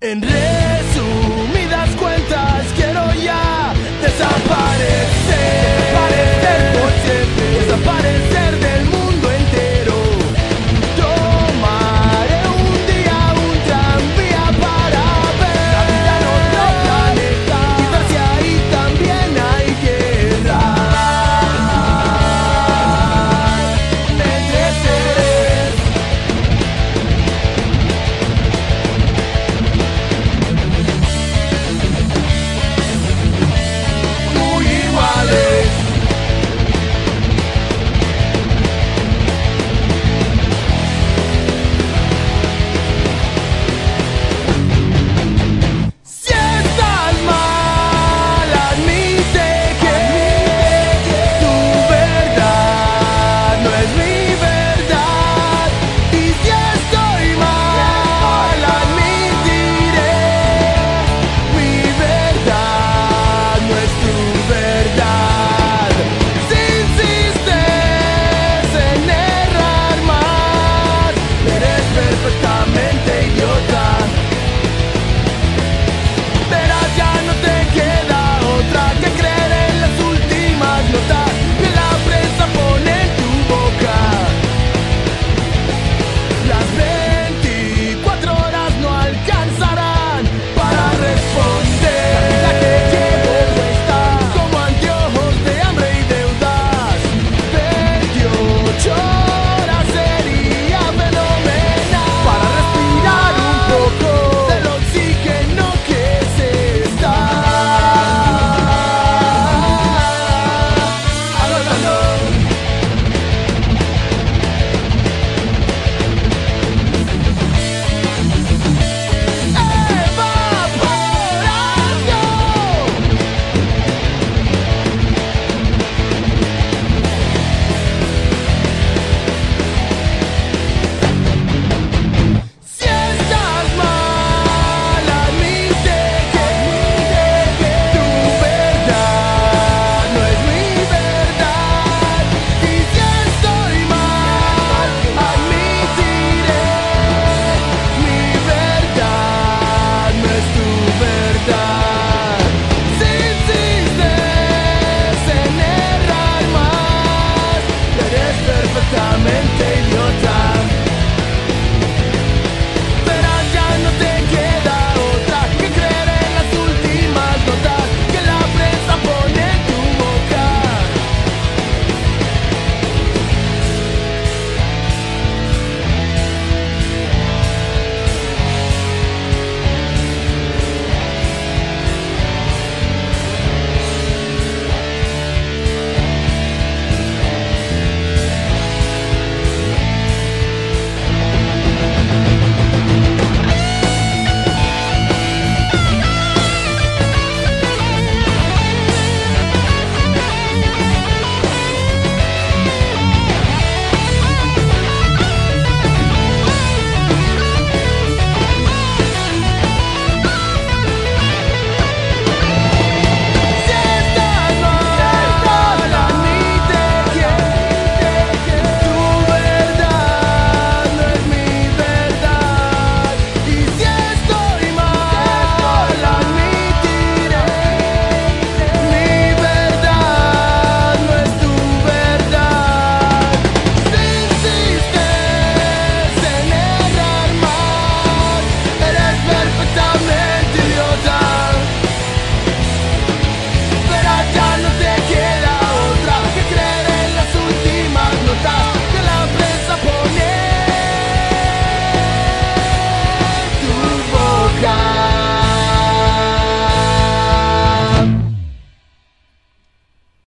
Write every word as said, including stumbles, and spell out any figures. En red.